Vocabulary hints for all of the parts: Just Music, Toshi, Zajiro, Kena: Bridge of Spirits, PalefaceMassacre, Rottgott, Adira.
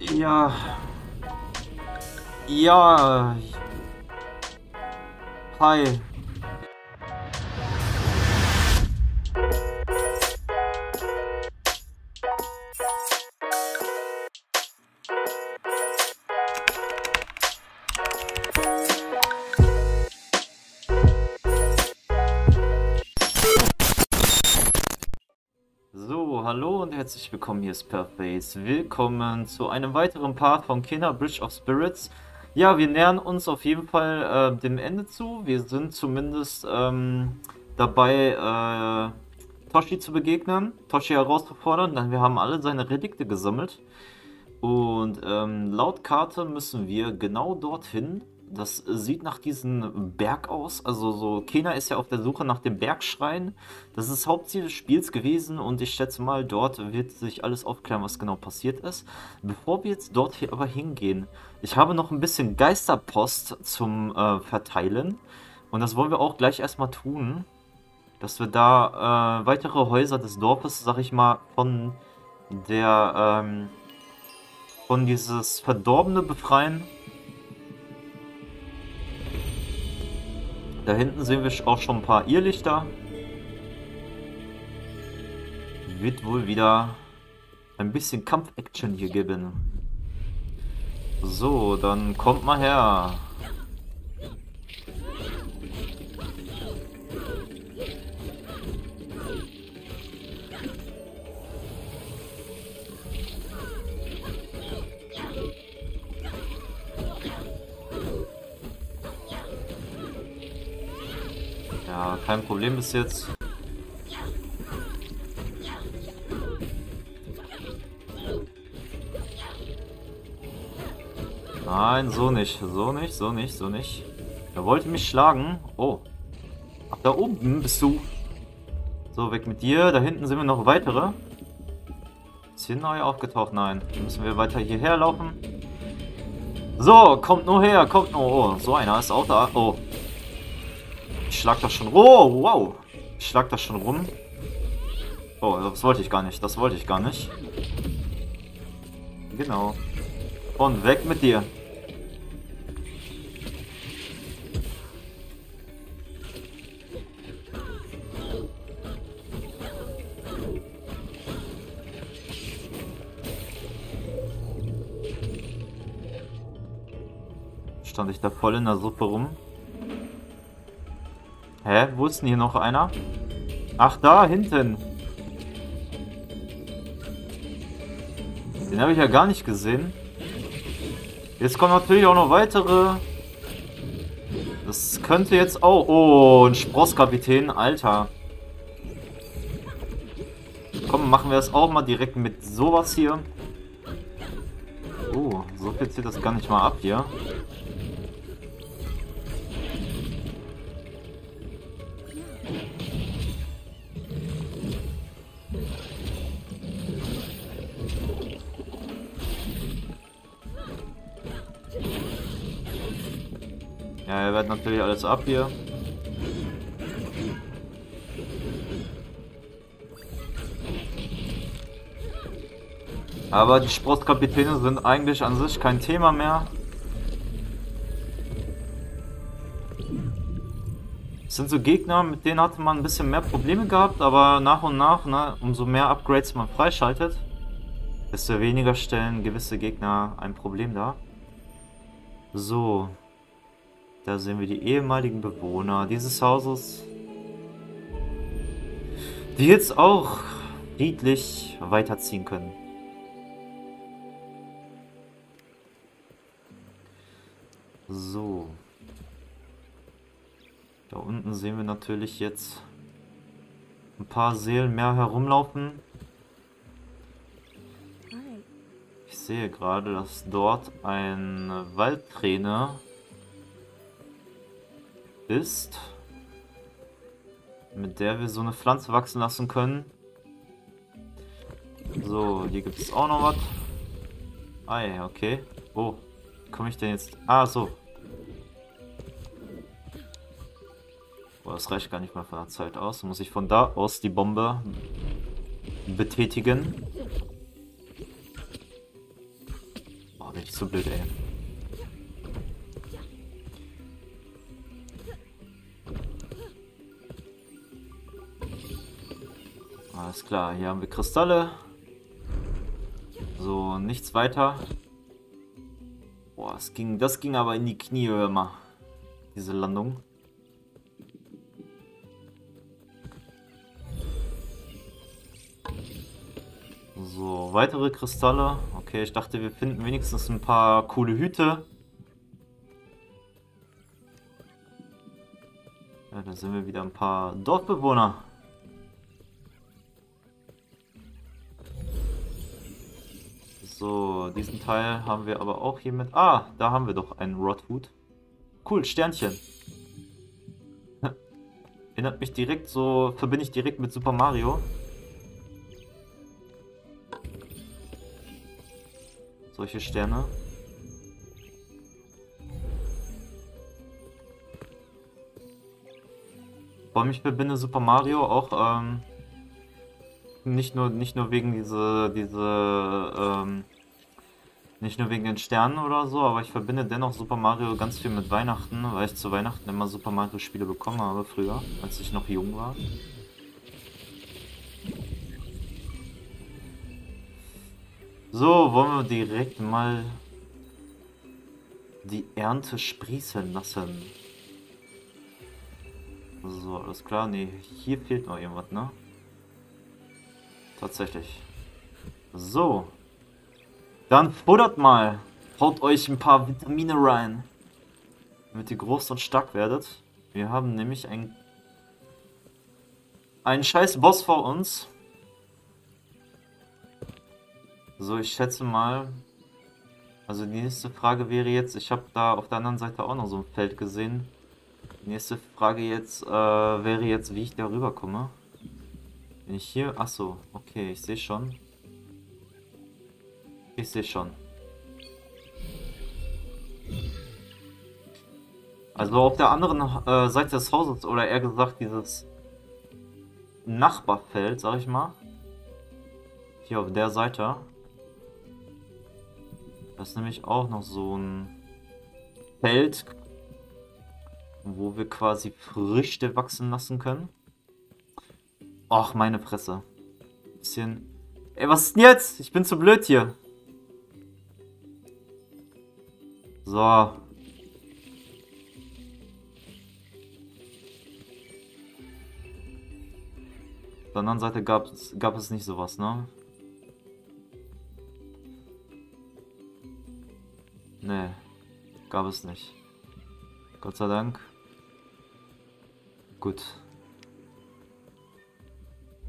Ja. Ja. Hi. Hallo und herzlich willkommen, hier ist PalefaceMassacre. Willkommen zu einem weiteren Part von Kena: Bridge of Spirits. Ja, wir nähern uns auf jeden Fall dem Ende zu. Wir sind zumindest dabei, Toshi zu begegnen, Toshi herauszufordern, denn wir haben alle seine Relikte gesammelt. Und laut Karte müssen wir genau dorthin. Das sieht nach diesem Berg aus, also so, Kena ist ja auf der Suche nach dem Bergschrein. Das ist Hauptziel des Spiels gewesen und ich schätze mal, dort wird sich alles aufklären, was genau passiert ist. Bevor wir jetzt dort hier aber hingehen, ich habe noch ein bisschen Geisterpost zum Verteilen und das wollen wir auch gleich erstmal tun, dass wir da weitere Häuser des Dorfes, sag ich mal, von der, von dieses Verdorbene befreien. Da hinten sehen wir auch schon ein paar Irrlichter. Wird wohl wieder ein bisschen Kampf-Action hier geben. So, dann kommt mal her. Ja, kein Problem bis jetzt. Nein, so nicht, so nicht, so nicht, so nicht. Er wollte mich schlagen. Oh. Ach, da oben bist du. So, weg mit dir. Da hinten sind wir noch weitere. Ist hier neu aufgetaucht? Nein. Dann müssen wir weiter hierher laufen. So, kommt nur her, kommt nur. Oh, so einer ist auch da. Oh. Ich schlag das schon. Oh, wow. Ich schlag das schon rum. Oh, das wollte ich gar nicht. Das wollte ich gar nicht. Genau. Und weg mit dir. Stand ich da voll in der Suppe rum? Hä? Wo ist denn hier noch einer? Ach, da hinten. Den habe ich ja gar nicht gesehen. Jetzt kommen natürlich auch noch weitere. Das könnte jetzt auch... Oh, ein Sprosskapitän. Alter. Komm, machen wir das auch mal direkt mit sowas hier. Oh, so viel zieht das gar nicht mal ab hier. Ja, er wird natürlich alles ab hier. Aber die Sprosskapitäne sind eigentlich an sich kein Thema mehr. Es sind so Gegner, mit denen hatte man ein bisschen mehr Probleme gehabt, aber nach und nach, ne, umso mehr Upgrades man freischaltet, desto weniger stellen gewisse Gegner ein Problem dar. So. Da sehen wir die ehemaligen Bewohner dieses Hauses, die jetzt auch friedlich weiterziehen können. So. Da unten sehen wir natürlich jetzt ein paar Seelen mehr herumlaufen. Ich sehe gerade, dass dort eine Waldträne ist, mit der wir so eine Pflanze wachsen lassen können. So, hier gibt es auch noch was. Ah ja, okay. Oh, komme ich denn jetzt? Ah, so. Boah, das reicht gar nicht mal von der Zeit aus. Muss ich von da aus die Bombe betätigen. bin ich zu blöd, ey. Alles klar, hier haben wir Kristalle. So, nichts weiter. Boah, das ging aber in die Knie, hör mal. Diese Landung. So, weitere Kristalle. Okay, ich dachte, wir finden wenigstens ein paar coole Hüte. Ja, da sind wir wieder ein paar Dorfbewohner. So, diesen Teil haben wir aber auch hier mit... Ah, da haben wir doch einen Rothut. Cool, Sternchen. Erinnert mich direkt so... Verbinde ich direkt mit Super Mario. Solche Sterne. Warum ich verbinde Super Mario auch nicht nur wegen nicht nur wegen den Sternen oder so, aber ich verbinde dennoch Super Mario ganz viel mit Weihnachten, weil ich zu Weihnachten immer Super Mario Spiele bekommen habe früher, als ich noch jung war. So, wollen wir direkt mal die Ernte sprießen lassen. So, alles klar. Ne, hier fehlt noch irgendwas, ne? Tatsächlich. So. Dann futtert mal. Haut euch ein paar Vitamine rein. Damit ihr groß und stark werdet. Wir haben nämlich einen scheiß Boss vor uns. So, ich schätze mal, also die nächste Frage wäre jetzt, ich habe da auf der anderen Seite auch noch so ein Feld gesehen. Die nächste Frage jetzt wäre jetzt, wie ich da rüberkomme. Bin ich hier? Achso, okay, ich sehe schon. Ich sehe schon. Also auf der anderen Seite des Hauses, oder eher gesagt dieses Nachbarfeld, sag ich mal. Hier auf der Seite. Das ist nämlich auch noch so ein Feld, wo wir quasi Früchte wachsen lassen können. Och, meine Fresse. Bisschen. Ey, was ist denn jetzt? Ich bin zu blöd hier. So. Auf der anderen Seite gab es nicht sowas, ne? Nee, gab es nicht. Gott sei Dank. Gut.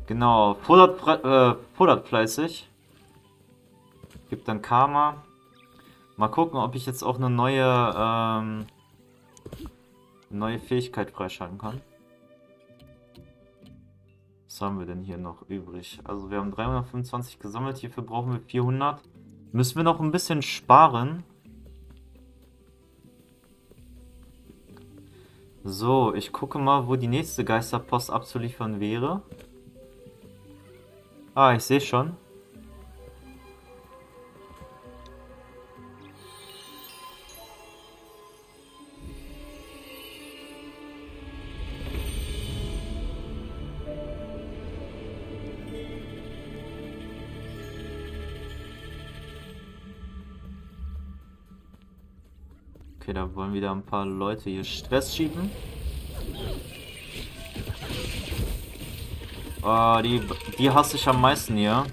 Genau, futtert fleißig. Gibt dann Karma. Mal gucken, ob ich jetzt auch eine neue Fähigkeit freischalten kann. Was haben wir denn hier noch übrig? Also wir haben 325 gesammelt, hierfür brauchen wir 400. Müssen wir noch ein bisschen sparen. So, ich gucke mal, wo die nächste Geisterpost abzuliefern wäre. Ah, ich sehe schon. Okay, da wollen wieder ein paar Leute hier Stress schieben. Oh, die hasse ich am meisten hier.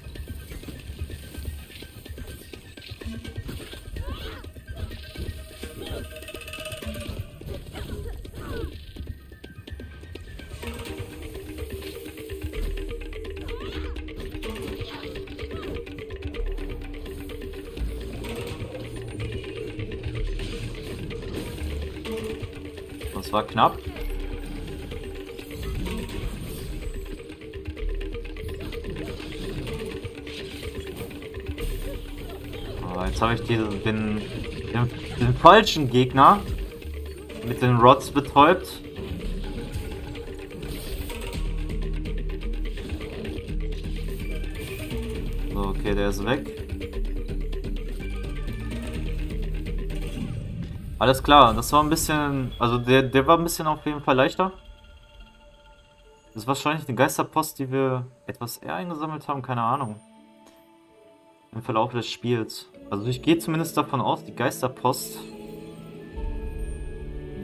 Das war knapp. Jetzt habe ich den falschen Gegner mit den Rods betäubt. So, okay, der ist weg. Alles klar, das war ein bisschen... Also der war ein bisschen auf jeden Fall leichter. Das ist wahrscheinlich eine Geisterpost, die wir etwas eher eingesammelt haben, keine Ahnung. Im Verlauf des Spiels. Also ich gehe zumindest davon aus, die Geisterpost,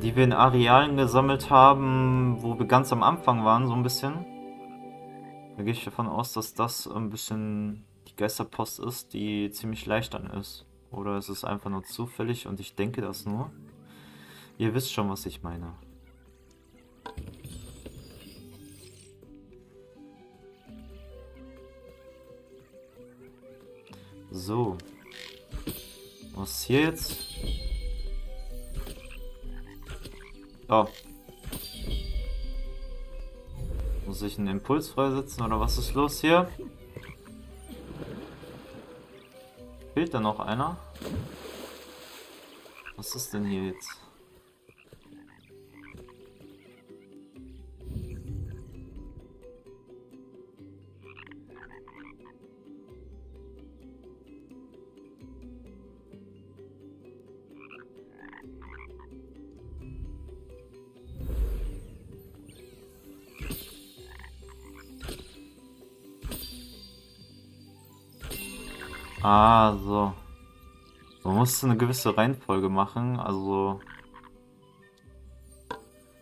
die wir in Arealen gesammelt haben, wo wir ganz am Anfang waren, so ein bisschen. Da gehe ich davon aus, dass das ein bisschen die Geisterpost ist, die ziemlich leicht dann ist. Oder es ist einfach nur zufällig und ich denke das nur. Ihr wisst schon, was ich meine. So. Was ist hier jetzt? Oh. Muss ich einen Impuls freisetzen oder was ist los hier? Fehlt da noch einer? Was ist denn hier jetzt? Ah, so. Man muss eine gewisse Reihenfolge machen, also...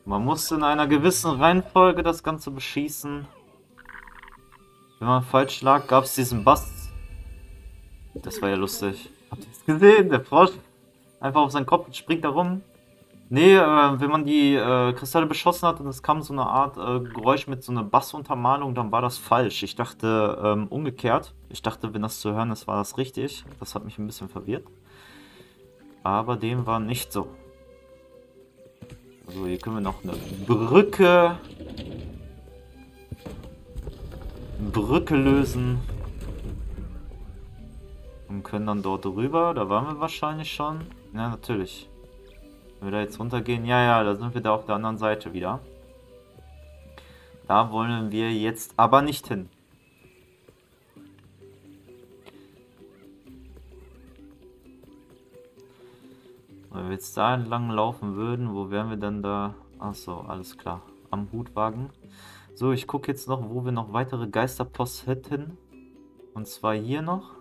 Man muss in einer gewissen Reihenfolge das Ganze beschießen. Wenn man falsch lag, gab es diesen Bast. Das war ja lustig. Habt ihr es gesehen? Der Frosch einfach auf seinen Kopf und springt da rum. Nee, wenn man die Kristalle beschossen hat und es kam so eine Art Geräusch mit so einer Bassuntermalung, dann war das falsch. Ich dachte umgekehrt. Ich dachte, wenn das zu hören ist, war das richtig. Das hat mich ein bisschen verwirrt. Aber dem war nicht so. So, hier können wir noch eine Brücke... lösen. Und können dann dort rüber. Da waren wir wahrscheinlich schon. Ja, natürlich. Wenn wir da jetzt runtergehen, ja, ja, da sind wir da auf der anderen Seite wieder. Da wollen wir jetzt aber nicht hin. Wenn wir jetzt da entlang laufen würden, wo wären wir dann da? Achso, alles klar. Am Hutwagen. So, ich gucke jetzt noch, wo wir noch weitere Geisterposts hätten. Und zwar hier noch.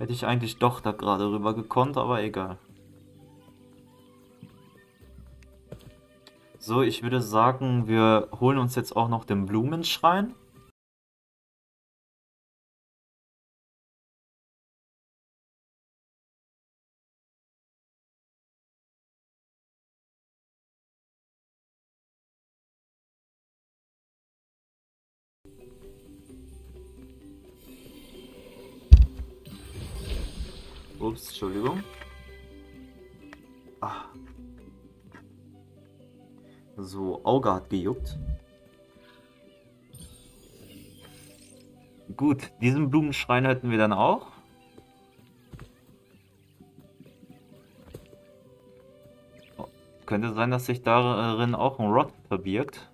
Hätte ich eigentlich doch da gerade rüber gekonnt, aber egal. So, ich würde sagen, wir holen uns jetzt auch noch den Blumenschrein. Ups, Entschuldigung. Ah. So, Auge hat gejuckt. Gut, diesen Blumenschrein hätten wir dann auch. Oh, könnte sein, dass sich darin auch ein Rot verbirgt.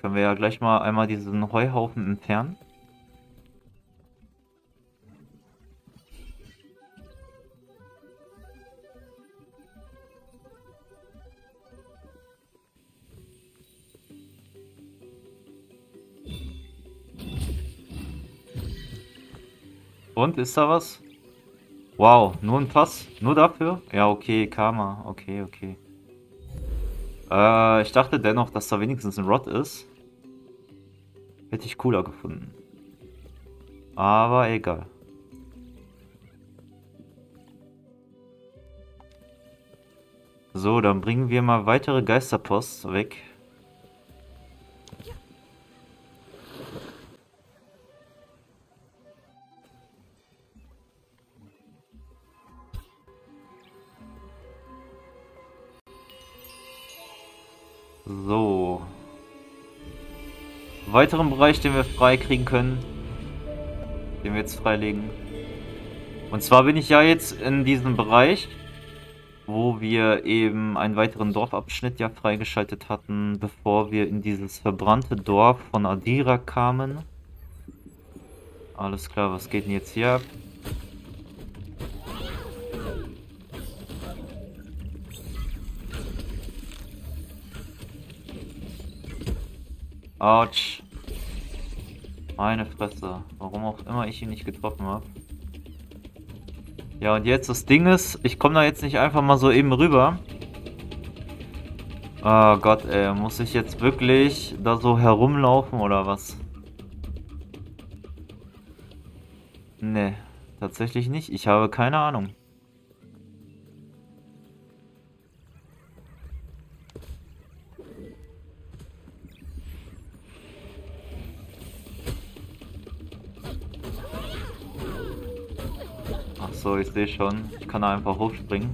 Können wir ja gleich mal einmal diesen Heuhaufen entfernen. Und, ist da was? Wow, nur ein Pass? Nur dafür? Ja, okay, Karma. Okay, okay. Ich dachte dennoch, dass da wenigstens ein Rot ist. Hätte ich cooler gefunden. Aber egal. So, dann bringen wir mal weitere Geisterposts weg. So. Weiteren Bereich, den wir freikriegen können. Den wir jetzt freilegen. Und zwar bin ich ja jetzt in diesem Bereich, wo wir eben einen weiteren Dorfabschnitt ja freigeschaltet hatten, bevor wir in dieses verbrannte Dorf von Adira kamen. Alles klar, was geht denn jetzt hier ab? Autsch. Meine Fresse. Warum auch immer ich ihn nicht getroffen habe. Ja, und jetzt das Ding ist, ich komme da jetzt nicht einfach mal so eben rüber. Oh Gott, ey. Muss ich jetzt wirklich da so herumlaufen oder was? Nee, tatsächlich nicht. Ich habe keine Ahnung. Ach so, ich sehe schon. Ich kann da einfach hochspringen.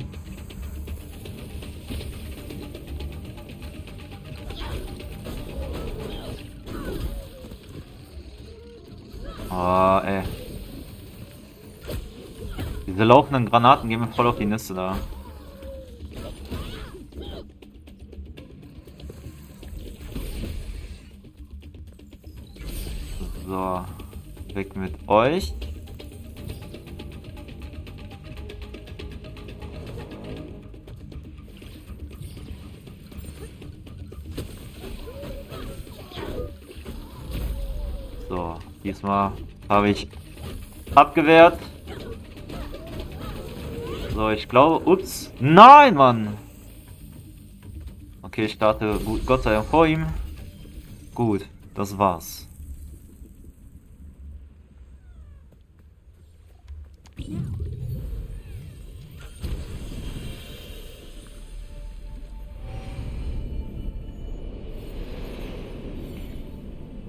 Oh, ey. Diese laufenden Granaten gehen mir voll auf die Nüsse da. So, weg mit euch. So, diesmal habe ich abgewehrt. So, ich glaube, ups, nein, Mann! Okay, ich starte gut, Gott sei Dank vor ihm. Gut, das war's.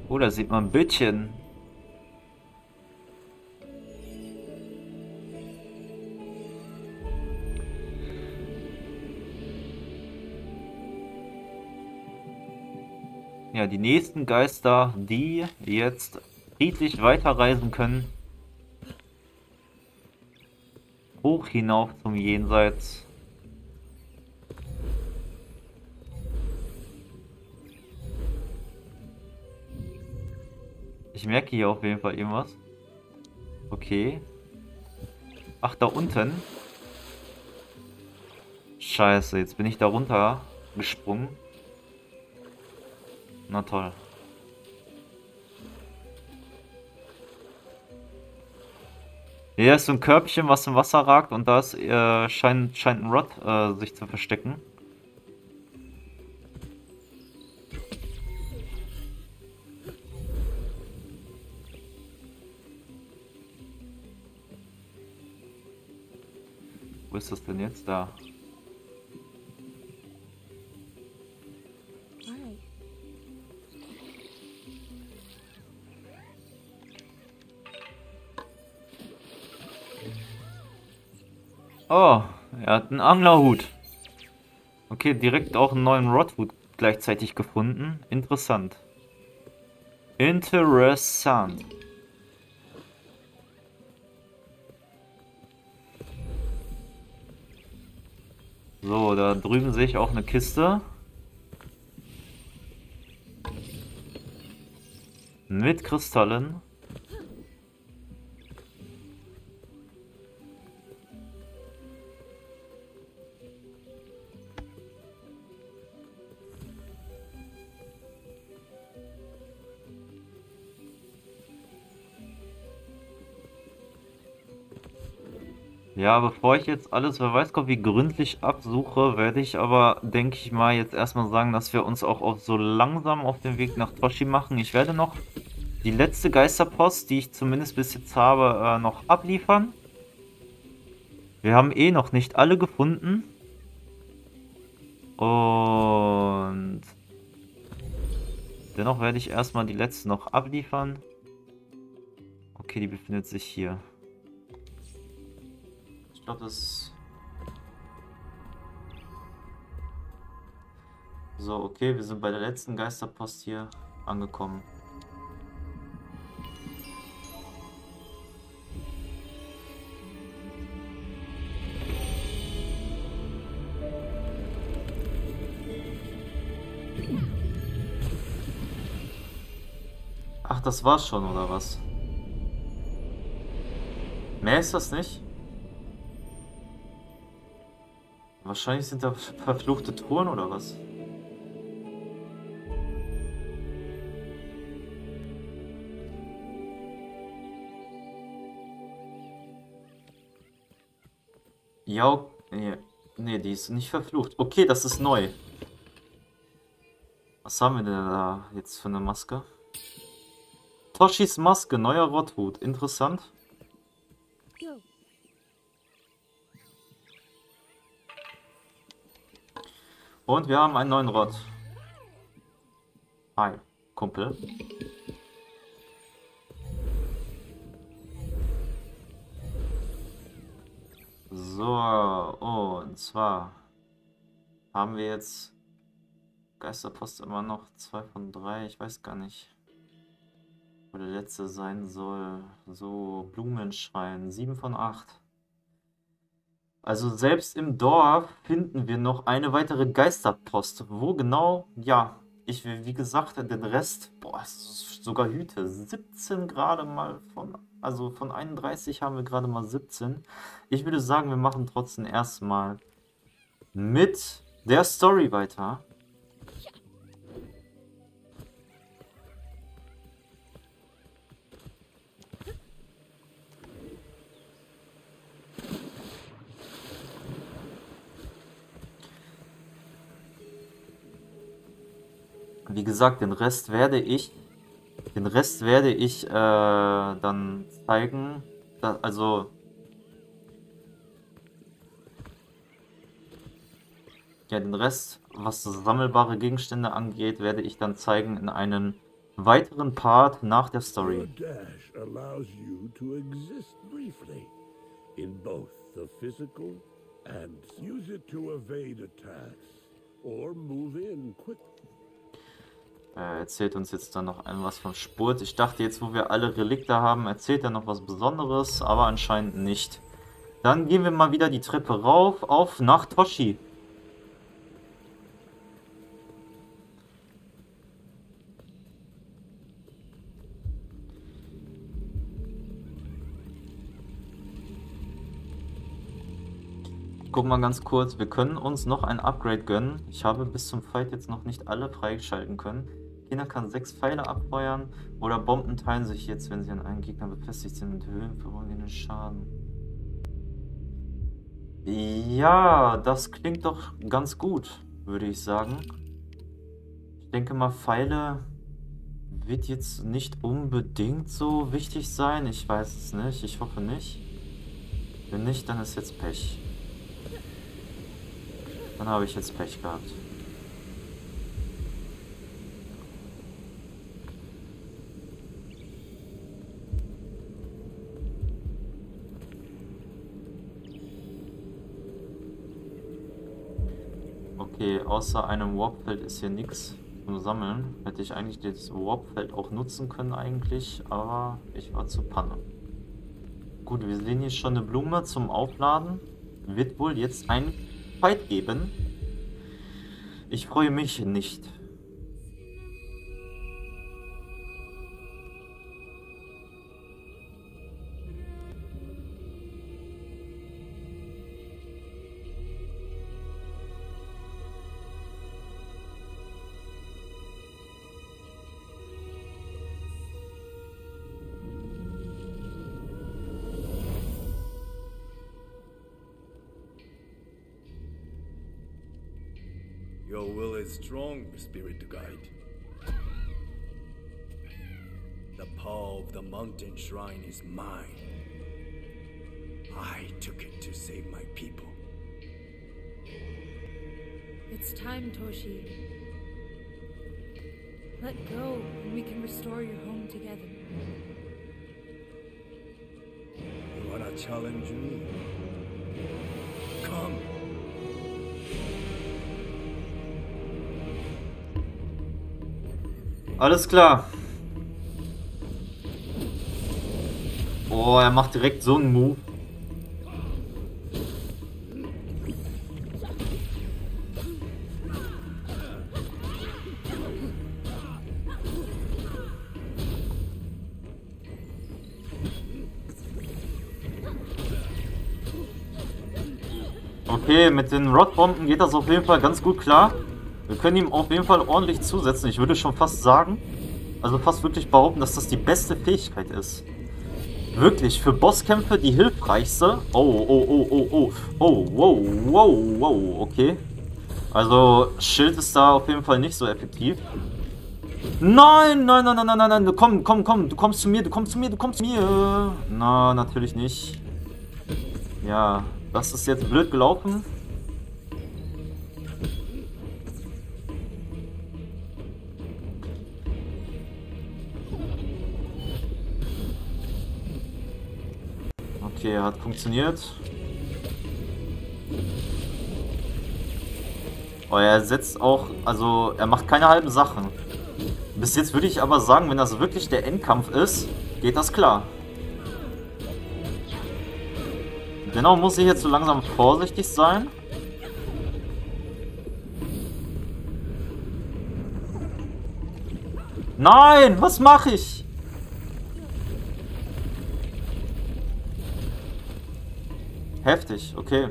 Oh, da sieht man ein Bildchen. Ja, die nächsten Geister, die jetzt friedlich weiterreisen können. Hoch hinauf zum Jenseits. Ich merke hier auf jeden Fall irgendwas. Okay. Ach, da unten. Scheiße, jetzt bin ich da runter gesprungen. Na toll. Hier ist so ein Körbchen, was im Wasser ragt, und da ist, scheint ein Rod sich zu verstecken. Wo ist das denn jetzt da? Oh, er hat einen Anglerhut. Okay, direkt auch einen neuen Rottwood gleichzeitig gefunden. Interessant. Interessant. So, da drüben sehe ich auch eine Kiste. Mit Kristallen. Ja, bevor ich jetzt alles, wer weiß Gott, wie gründlich absuche, werde ich aber, denke ich mal, jetzt erstmal sagen, dass wir uns auch so langsam auf den Weg nach Toshi machen. Ich werde noch die letzte Geisterpost, die ich zumindest bis jetzt habe, noch abliefern. Wir haben eh noch nicht alle gefunden. Und dennoch werde ich erstmal die letzte noch abliefern. Okay, die befindet sich hier. Ich glaube, das... So, okay, wir sind bei der letzten Geisterpost hier angekommen. Ach, das war's schon, oder was? Mehr ist das nicht. Wahrscheinlich sind da verfluchte Truhen oder was? Ja, nee, nee, die ist nicht verflucht. Okay, das ist neu. Was haben wir denn da jetzt für eine Maske? Toshis Maske, neuer Rotthut. Interessant. Und wir haben einen neuen Rott. Hi, Kumpel. So, und zwar haben wir jetzt Geisterpost immer noch 2 von 3, ich weiß gar nicht, wo der letzte sein soll. So, Blumenschrein, 7 von 8. Also selbst im Dorf finden wir noch eine weitere Geisterpost. Wo genau? Ja, ich will, wie gesagt, den Rest, boah, sogar Hüte, 17 gerade mal von, also von 31 haben wir gerade mal 17. Ich würde sagen, wir machen trotzdem erstmal mit der Story weiter. Wie gesagt, den Rest werde ich dann zeigen, dass, also ja, den Rest, was sammelbare Gegenstände angeht, werde ich dann zeigen in einem weiteren Part nach der Story. Erzählt uns jetzt dann noch was vom Spurt. Ich dachte jetzt, wo wir alle Relikte haben, erzählt er noch was Besonderes, aber anscheinend nicht. Dann gehen wir mal wieder die Treppe rauf, auf nach Toshi. Guck mal ganz kurz, wir können uns noch ein Upgrade gönnen. Ich habe bis zum Fight jetzt noch nicht alle freischalten können. Kena kann 6 Pfeile abfeuern oder Bomben teilen sich jetzt, wenn sie an einen Gegner befestigt sind, mit Höhen verursachten Schaden. Ja, das klingt doch ganz gut, würde ich sagen. Ich denke mal, Pfeile wird jetzt nicht unbedingt so wichtig sein. Ich weiß es nicht, ich hoffe nicht. Wenn nicht, dann ist jetzt Pech. Dann habe ich jetzt Pech gehabt. Okay, außer einem Warpfeld ist hier nichts zum Sammeln. Hätte ich eigentlich das Warpfeld auch nutzen können eigentlich, aber ich war zu Panne. Gut, wir sehen hier schon eine Blume zum Aufladen. Wird wohl jetzt ein Fight geben. Ich freue mich nicht. Your will is strong, spirit to guide. The power of the mountain shrine is mine. I took it to save my people. It's time, Toshi. Let go, and we can restore your home together. You wanna challenge me? Come. Alles klar. Oh, er macht direkt so einen Move. Okay, mit den Rotbomben geht das auf jeden Fall ganz gut klar. Wir können ihm auf jeden Fall ordentlich zusetzen. Ich würde schon fast sagen, also fast wirklich behaupten, dass das die beste Fähigkeit ist. Wirklich, für Bosskämpfe die hilfreichste. Oh, wow, wow, wow, okay. Also, Schild ist da auf jeden Fall nicht so effektiv. Nein, komm, du kommst zu mir. Na, natürlich nicht. Ja, das ist jetzt blöd gelaufen. Okay, hat funktioniert. Oh, er setzt auch, also er macht keine halben Sachen. Bis jetzt würde ich aber sagen, wenn das wirklich der Endkampf ist, geht das klar. Dennoch muss ich jetzt so langsam vorsichtig sein. Nein, was mache ich? Heftig, okay.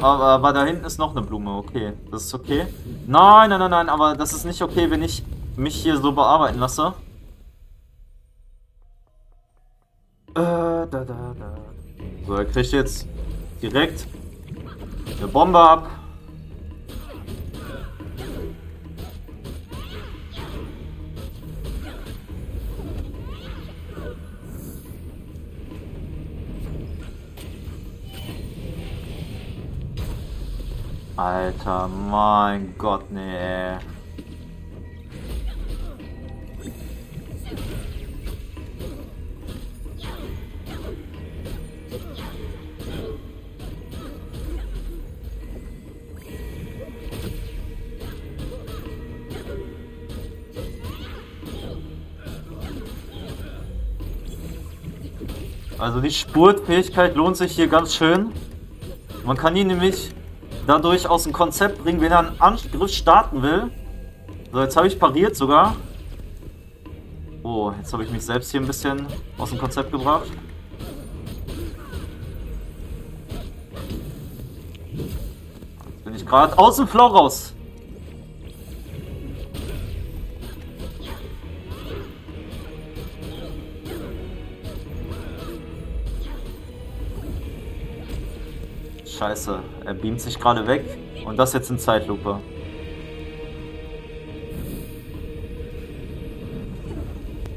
Aber da hinten ist noch eine Blume, okay. Das ist okay. Nein, aber das ist nicht okay, wenn ich mich hier so bearbeiten lasse. So, er kriegt jetzt direkt eine Bombe ab. Alter, mein Gott, nee. Also die Spurtfähigkeit lohnt sich hier ganz schön. Man kann ihn nämlich dadurch aus dem Konzept bringen, wenn er einen Angriff starten will. So, jetzt habe ich pariert sogar. Oh, jetzt habe ich mich selbst hier ein bisschen aus dem Konzept gebracht. Jetzt bin ich gerade aus dem Flow raus. Scheiße, er beamt sich gerade weg und das jetzt in Zeitlupe.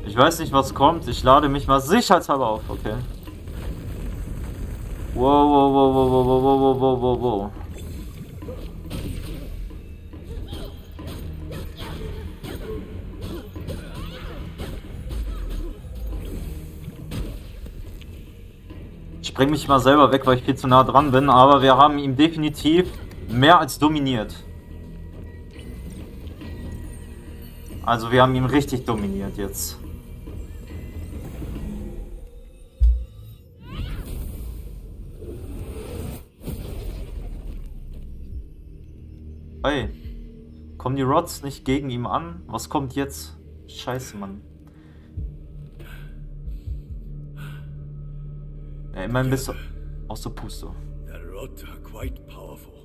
Ich weiß nicht, was kommt. Ich lade mich mal sicherheitshalber auf, okay. Wow. Ich bringe mich mal selber weg, weil ich viel zu nah dran bin, aber wir haben ihn definitiv mehr als dominiert. Also wir haben ihn richtig dominiert jetzt. Hey, kommen die Rots nicht gegen ihn an? Was kommt jetzt? Scheiße, Mann. Ja, immerhin bist du aus der Puste. The Rot are quite powerful,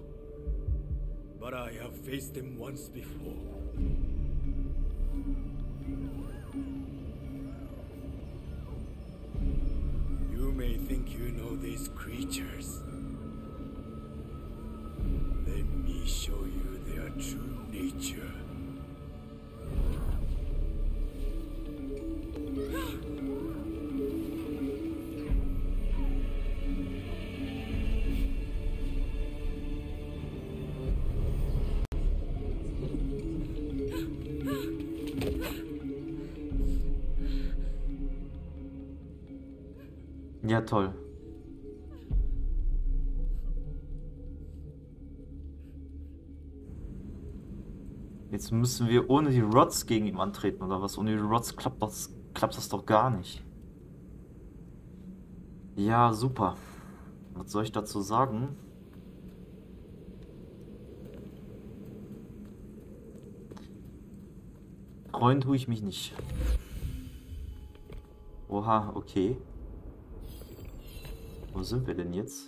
but I have faced them once before. You may think you know these creatures. Let me show you their true nature. Ja, toll. Jetzt müssen wir ohne die Rots gegen ihn antreten, oder was? Ohne die Rots klappt das doch gar nicht. Ja, super. Was soll ich dazu sagen? Freuen tue ich mich nicht. Oha, okay. Wo sind wir denn jetzt?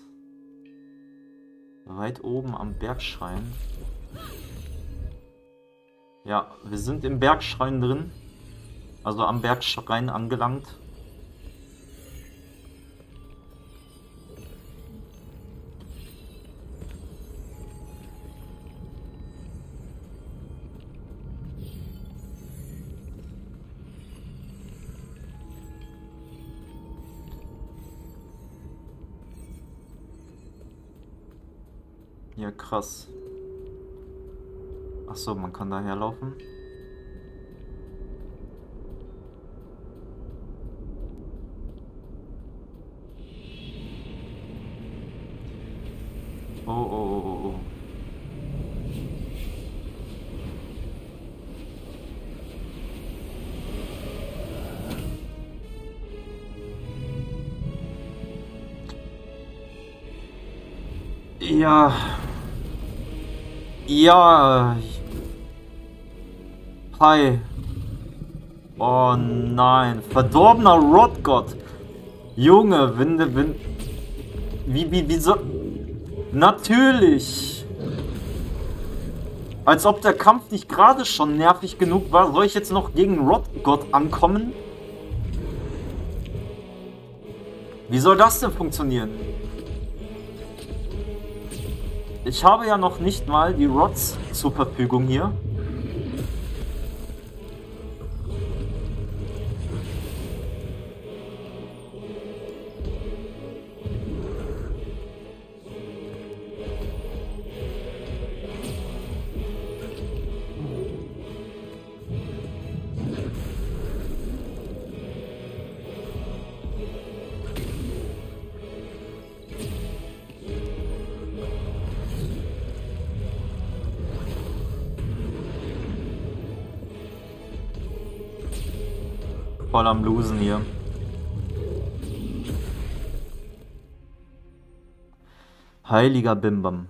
Weit oben am Bergschrein. Ja, wir sind im Bergschrein drin. Also am Bergschrein angelangt. Ja, krass. Ach so, man kann da herlaufen. Oh, oh, oh, oh. Ja. Ja. Hi. Oh nein. Verdorbener Rottgott. Junge, Winde. Wie so. Natürlich. Als ob der Kampf nicht gerade schon nervig genug war. Soll ich jetzt noch gegen Rottgott ankommen? Wie soll das denn funktionieren? Ich habe ja noch nicht mal die Rots zur Verfügung hier. Voll am Losen hier. Heiliger Bimbam.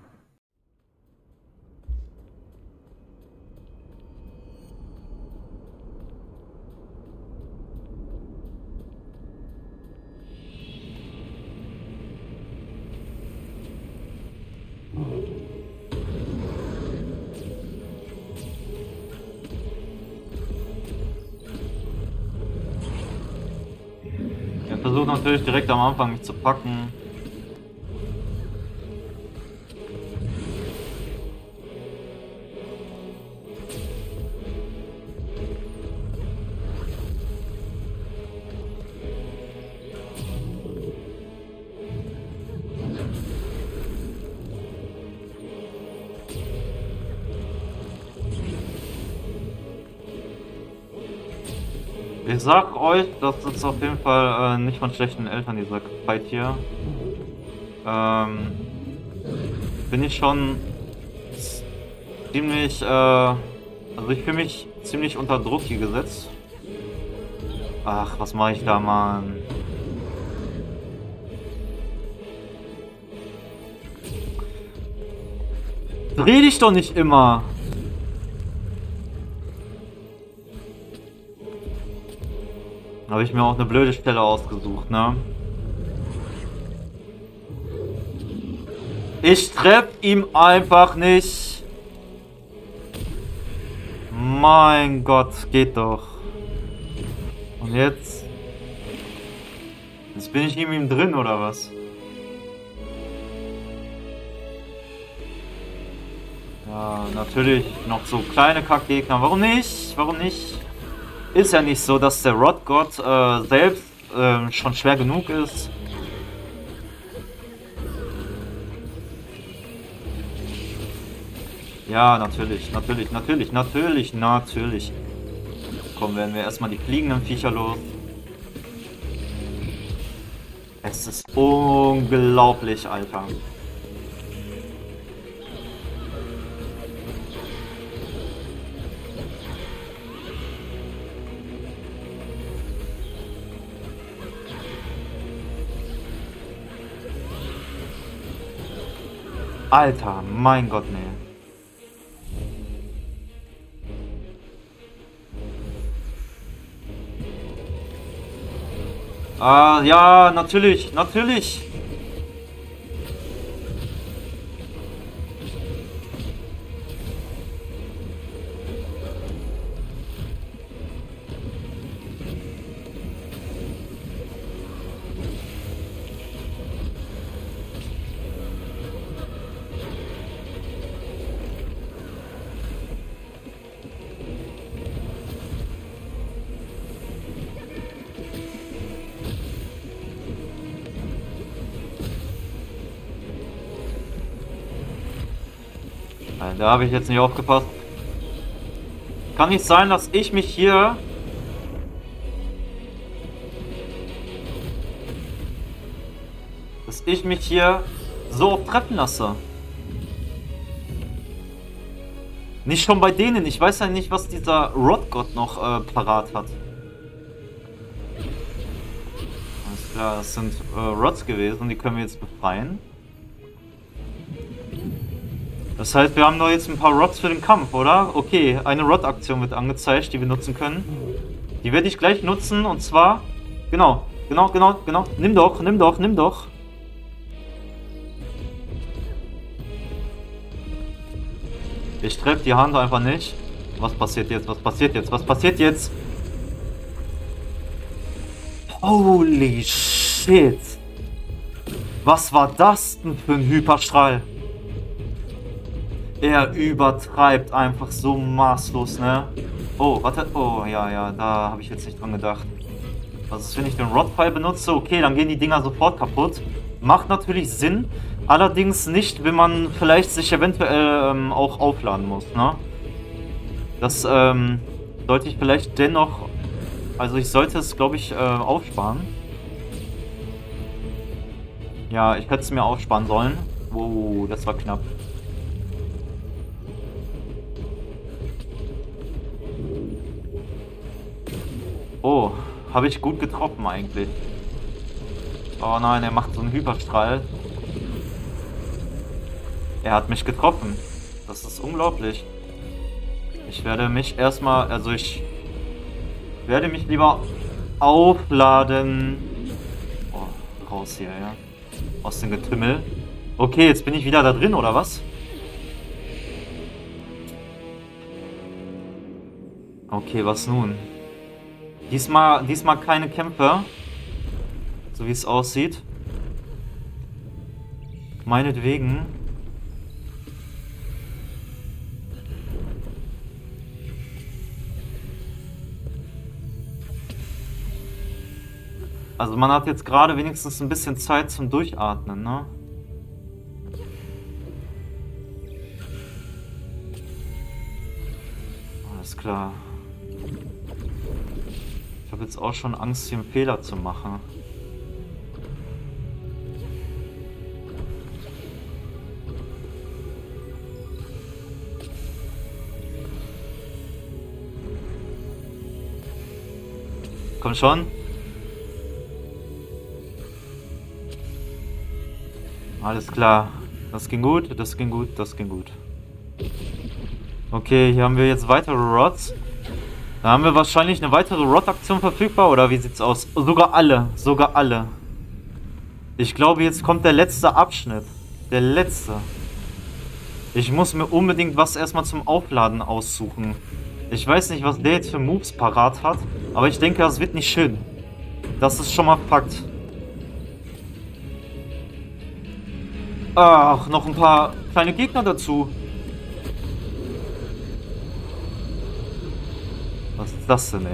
Natürlich direkt am Anfang mich zu packen. Ich sag euch, das ist auf jeden Fall nicht von schlechten Eltern, dieser Fight hier. Bin ich schon ziemlich, also ich fühle mich ziemlich unter Druck hier gesetzt. Ach, was mache ich da, Mann? Dreh dich doch nicht immer! Habe ich mir auch eine blöde Stelle ausgesucht, ne? Ich treff ihm einfach nicht. Mein Gott, geht doch. Und jetzt? Jetzt bin ich neben ihm drin, oder was? Ja, natürlich noch so kleine Kackgegner. Warum nicht? Warum nicht? Ist ja nicht so, dass der Rottgott selbst schon schwer genug ist. Ja, natürlich. Komm, werden wir erstmal die fliegenden Viecher los. Es ist unglaublich, Alter. Alter, mein Gott, nee. Ah, ja, natürlich. Da habe ich jetzt nicht aufgepasst. Kann nicht sein, dass ich mich hier... so oft treffen lasse. Nicht schon bei denen. Ich weiß ja nicht, was dieser Rottgott noch parat hat. Alles klar, das sind Rots gewesen. Die können wir jetzt befreien. Das heißt, wir haben doch jetzt ein paar Rots für den Kampf, oder? Okay, eine Rot-Aktion wird angezeigt, die wir nutzen können. Die werde ich gleich nutzen, und zwar... Genau. Nimm doch. Ich treffe die Hand einfach nicht. Was passiert jetzt? Holy shit. Was war das denn für ein Hyperstrahl? Er übertreibt einfach so maßlos, ne? Oh, warte. Oh, ja, da habe ich jetzt nicht dran gedacht. Was ist, wenn ich den Rotpfeil benutze? Okay, dann gehen die Dinger sofort kaputt. Macht natürlich Sinn. Allerdings nicht, wenn man vielleicht sich eventuell auch aufladen muss, ne? Das sollte ich vielleicht dennoch... Also ich sollte es, glaube ich, aufsparen. Ja, ich hätte es mir aufsparen sollen. Wow, das war knapp. Oh, habe ich gut getroffen eigentlich. Oh nein, er macht so einen Hyperstrahl. Er hat mich getroffen. Das ist unglaublich. Ich werde mich erstmal... Also ich werde mich lieber aufladen. Oh, raus hier, ja. Aus dem Getümmel. Okay, jetzt bin ich wieder da drin, oder was? Okay, was nun? Diesmal keine Kämpfe. So wie es aussieht. Meinetwegen... Also man hat jetzt gerade wenigstens ein bisschen Zeit zum Durchatmen, ne? Alles klar. Ich habe jetzt auch schon Angst, hier einen Fehler zu machen. Komm schon. Alles klar. Das ging gut. Okay, hier haben wir jetzt weitere Rods. Da haben wir wahrscheinlich eine weitere Rod-Aktion verfügbar, oder wie sieht's aus? Sogar alle. Ich glaube, jetzt kommt der letzte Abschnitt. Der letzte. Ich muss mir unbedingt was erstmal zum Aufladen aussuchen. Ich weiß nicht, was der jetzt für Moves parat hat, aber ich denke, das wird nicht schön. Das ist schon mal Fakt. Ach, noch ein paar kleine Gegner dazu. Was ist das denn,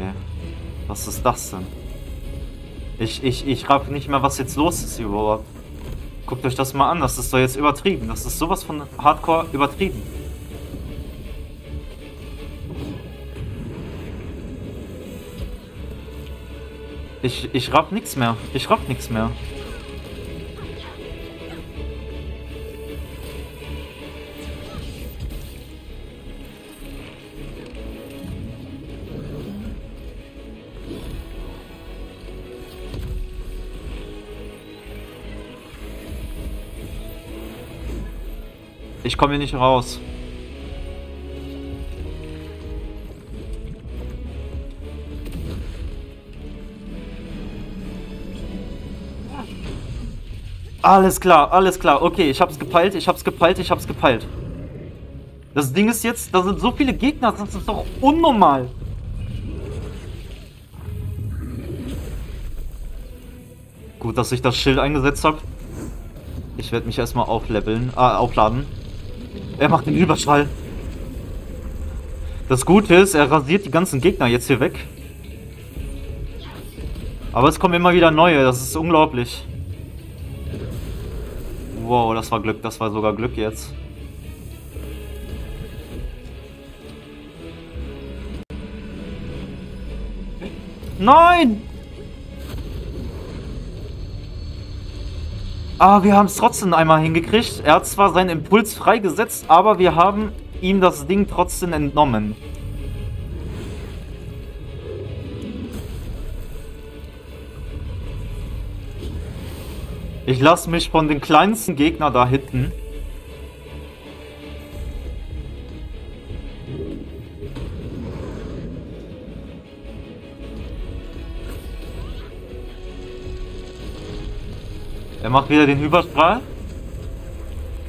ey? Ich raff nicht mehr, was jetzt los ist hier überhaupt. Guckt euch das mal an, das ist doch jetzt übertrieben. Das ist sowas von Hardcore übertrieben. Ich raff nichts mehr. Ich komme hier nicht raus. Alles klar. Okay, ich hab's gepeilt. Das Ding ist jetzt, da sind so viele Gegner, das ist doch unnormal. Gut, dass ich das Schild eingesetzt habe. Ich werde mich erstmal aufladen. Er macht den Überschall. Das Gute ist, er rasiert die ganzen Gegner jetzt hier weg. Aber es kommen immer wieder neue, das ist unglaublich. Wow, das war Glück, das war sogar Glück jetzt. Nein! Aber wir haben es trotzdem einmal hingekriegt. Er hat zwar seinen Impuls freigesetzt, aber wir haben ihm das Ding trotzdem entnommen. Ich lasse mich von den kleinsten Gegner da hitten. Er macht wieder den Überstrahl.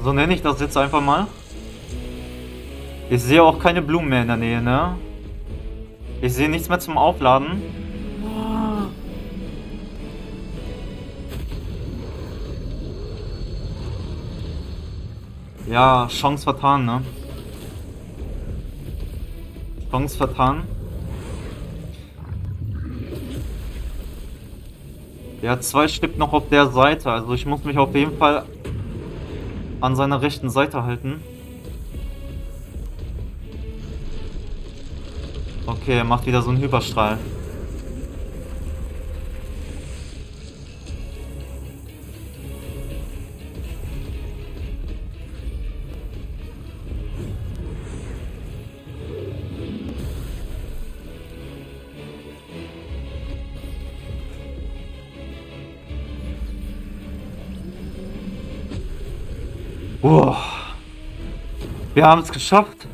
So nenne ich das jetzt einfach mal. Ich sehe auch keine Blumen mehr in der Nähe, ne? Ich sehe nichts mehr zum Aufladen. Ja, Chance vertan, ne? Chance vertan. Ja, zwei Stück noch auf der Seite. Also ich muss mich auf jeden Fall an seiner rechten Seite halten. Okay, er macht wieder so einen Hyperstrahl. Wir haben es geschafft.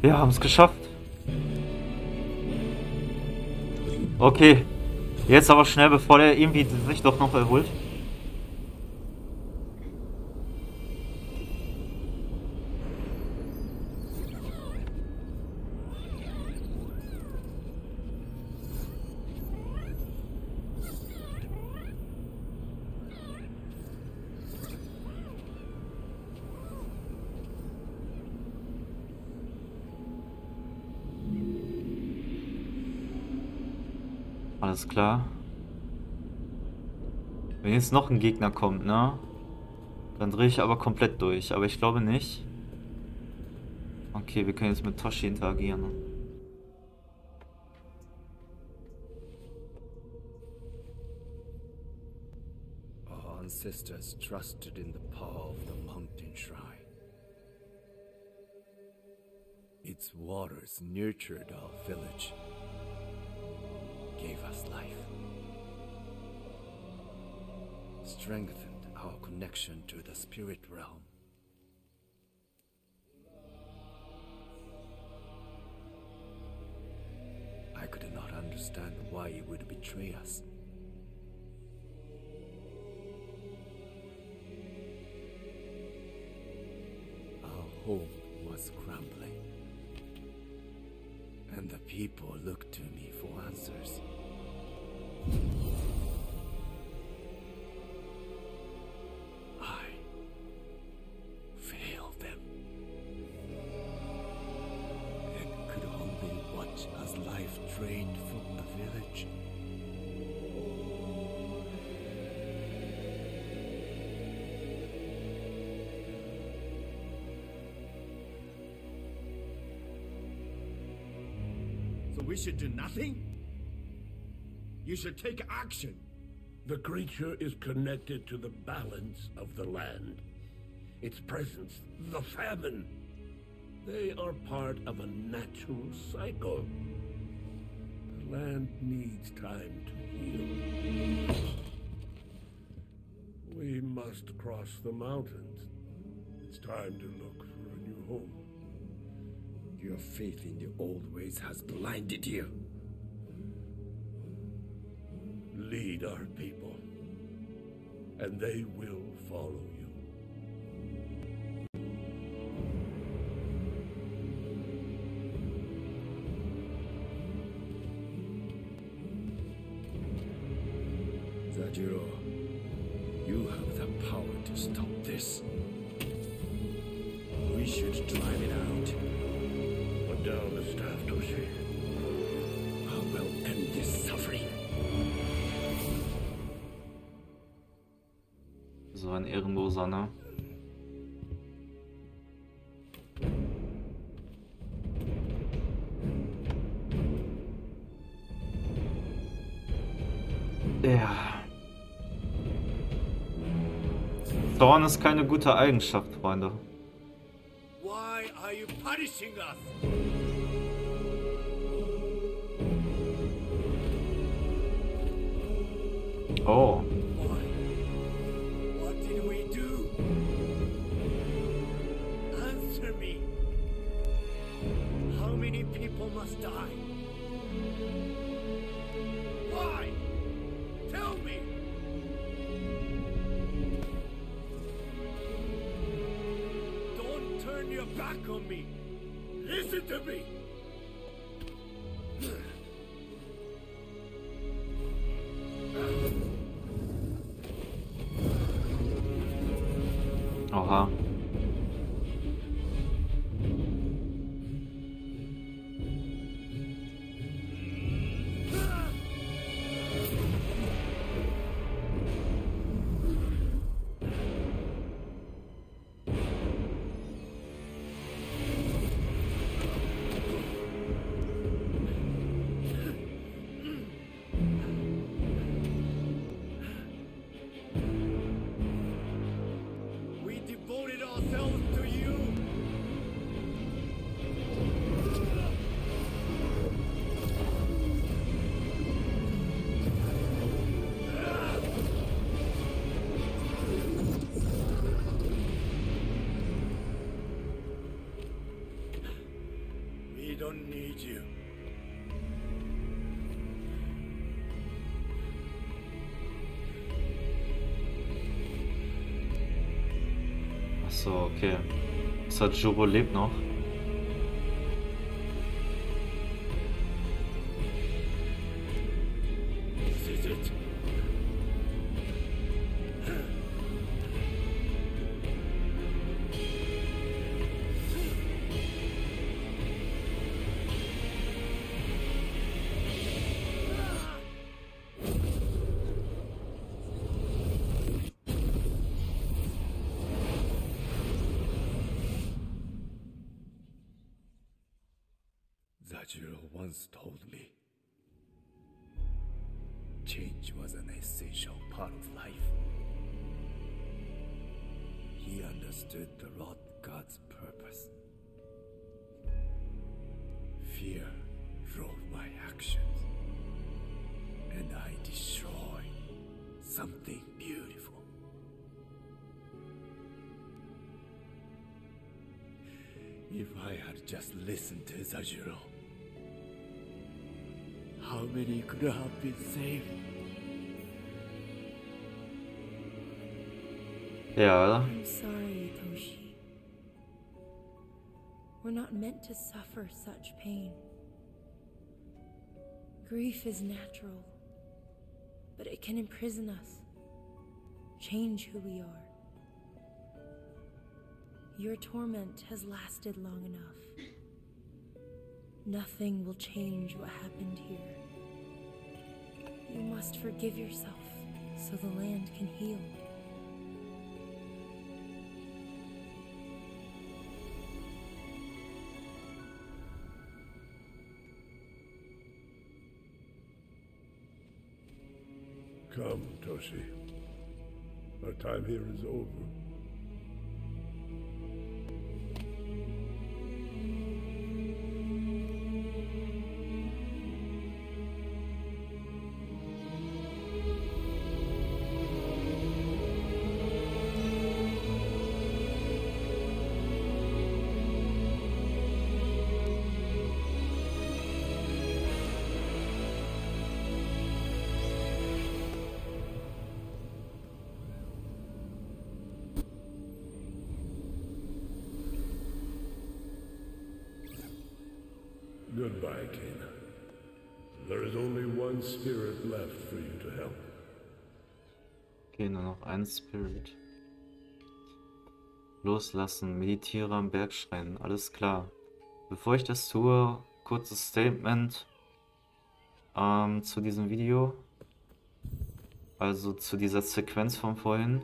Wir haben es geschafft. Okay. Jetzt aber schnell, bevor der irgendwie sich doch noch erholt. Alles klar. Wenn jetzt noch ein Gegner kommt, ne? Dann drehe ich aber komplett durch. Aber ich glaube nicht. Okay, wir können jetzt mit Toshi interagieren. Our ancestors trusted in the power of the mountain shrine. Its waters nurtured our village. Gave us life, strengthened our connection to the spirit realm. I could not understand why it would betray us. Our home was crumbling, and the people looked to me for answers. I failed them and could only watch as life drained from the village. So we should do nothing? You should take action. The creature is connected to the balance of the land. Its presence, the famine. They are part of a natural cycle. The land needs time to heal. We must cross the mountains. It's time to look for a new home. Your faith in the old ways has blinded you. Lead our people, and they will follow you. Zajiro, you have the power to stop this. We should drive it out. Put down the staff, Toshi. I will end this suffering. So ein Ehrenloser, ne? Ja. Zorn ist keine gute Eigenschaft, Freunde. Why are you punishing us? Oh. What did we do? Answer me. How many people must die? Why? Tell me. Don't turn your back on me. Listen to me. Oha. So, okay. Zajiro lebt noch. Zajiro once told me change was an essential part of life. He understood the Rottgott's purpose. Fear drove my actions, and I destroyed something beautiful. If I had just listened to Zajiro, how many could have been saved? Yeah. I'm sorry, Toshi. We're not meant to suffer such pain. Grief is natural, but it can imprison us, change who we are. Your torment has lasted long enough. Nothing will change what happened here. You must forgive yourself so the land can heal. Come, Toshi. Our time here is over. Goodbye, Kena. There is only one spirit left for you to help. Okay, nur noch ein Spirit. Loslassen, meditiere am Bergschrein, alles klar. Bevor ich das tue, kurzes Statement zu diesem Video. Also zu dieser Sequenz von vorhin.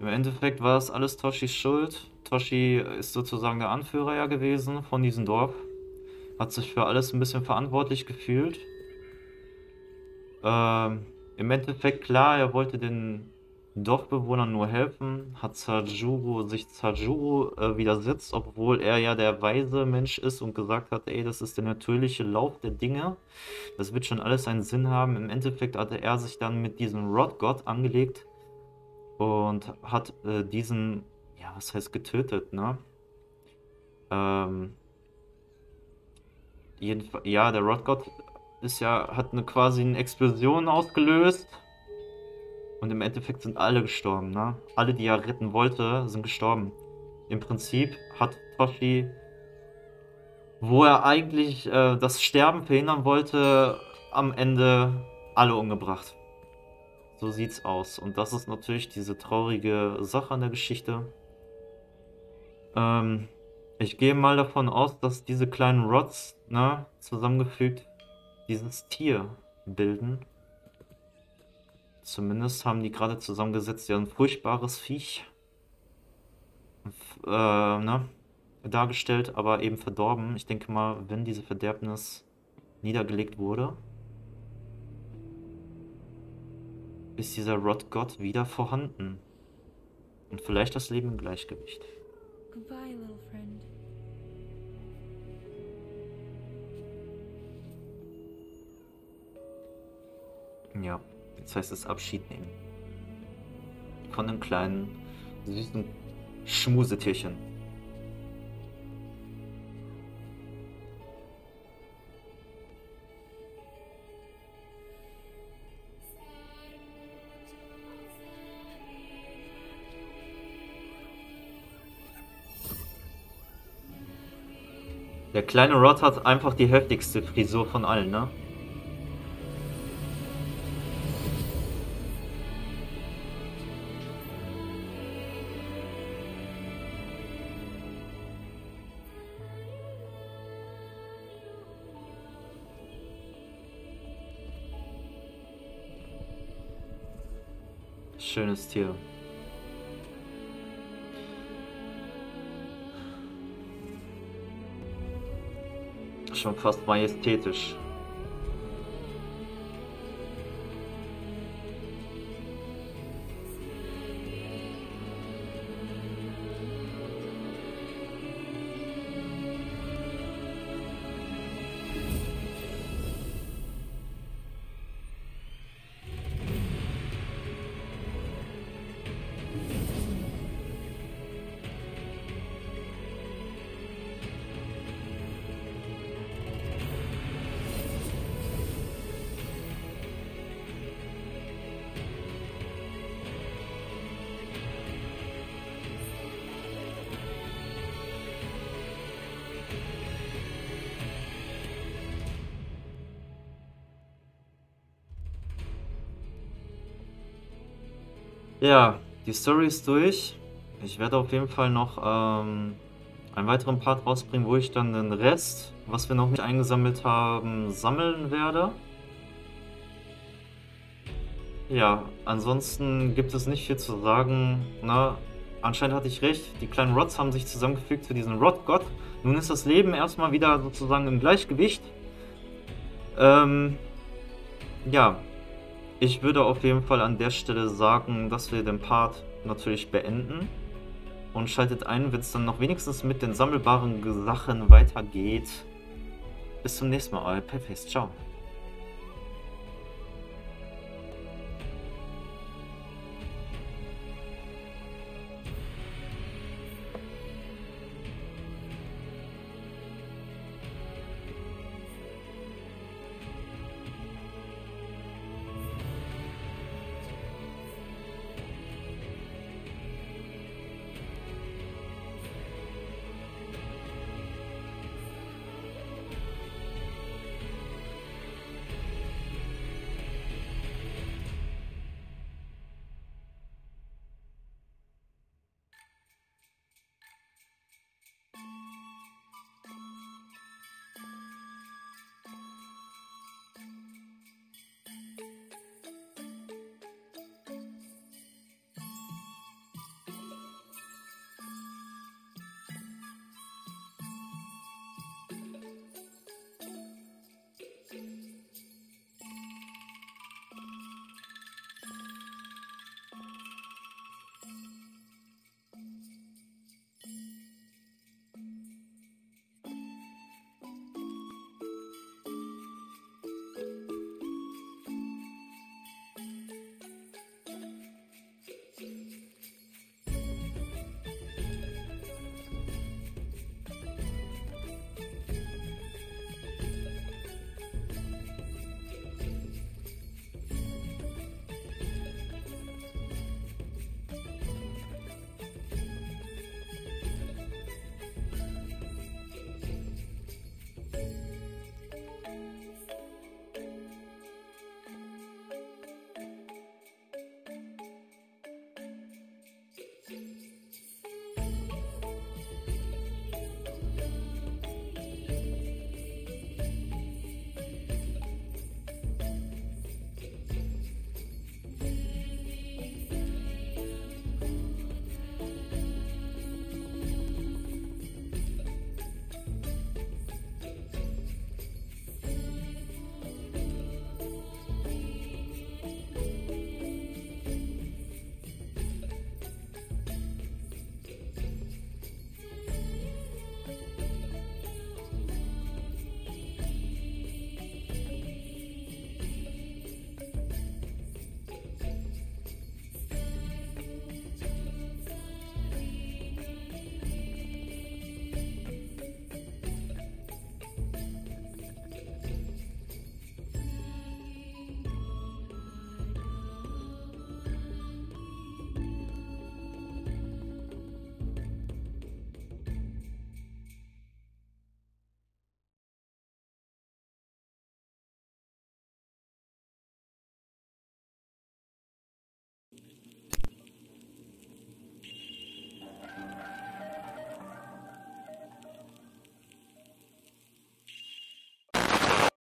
Im Endeffekt war es alles Toshis Schuld. Toshi ist sozusagen der Anführer ja gewesen von diesem Dorf. Hat sich für alles ein bisschen verantwortlich gefühlt. Im Endeffekt klar, er wollte den Dorfbewohnern nur helfen, hat Zajiro widersetzt, obwohl er ja der weise Mensch ist und gesagt hat, ey, das ist der natürliche Lauf der Dinge, das wird schon alles einen Sinn haben. Im Endeffekt hatte er sich dann mit diesem Rottgott angelegt und hat diesen, ja, was heißt getötet, ne? Ja, der Rottgott ist ja, hat quasi eine Explosion ausgelöst. Und im Endeffekt sind alle gestorben, ne? Alle, die er retten wollte, sind gestorben. Im Prinzip hat Toshi, wo er eigentlich das Sterben verhindern wollte, am Ende alle umgebracht. So sieht's aus. Und das ist natürlich diese traurige Sache an der Geschichte. Ich gehe mal davon aus, dass diese kleinen Rots, ne, zusammengefügt dieses Tier bilden. Zumindest haben die gerade zusammengesetzt, ja, ein furchtbares Viech ne, dargestellt, aber eben verdorben. Ich denke mal, wenn diese Verderbnis niedergelegt wurde, ist dieser Rottgott wieder vorhanden. Und vielleicht das Leben im Gleichgewicht. Goodbye, little friend. Ja. Jetzt heißt es Abschied nehmen. Von dem kleinen, süßen Schmusetierchen. Der kleine Rod hat einfach die heftigste Frisur von allen, ne? Schönes Tier. Schon fast majestätisch. Ja, die Story ist durch. Ich werde auf jeden Fall noch einen weiteren Part rausbringen, wo ich dann den Rest, was wir noch nicht eingesammelt haben, sammeln werde. Ja, ansonsten gibt es nicht viel zu sagen. Na, anscheinend hatte ich recht. Die kleinen Rots haben sich zusammengefügt zu diesem Rottgott. Nun ist das Leben erstmal wieder sozusagen im Gleichgewicht. Ja. Ich würde auf jeden Fall an der Stelle sagen, dass wir den Part natürlich beenden. Und schaltet ein, wenn es dann noch wenigstens mit den sammelbaren Sachen weitergeht. Bis zum nächsten Mal, euer PalefaceMassacre. Ciao.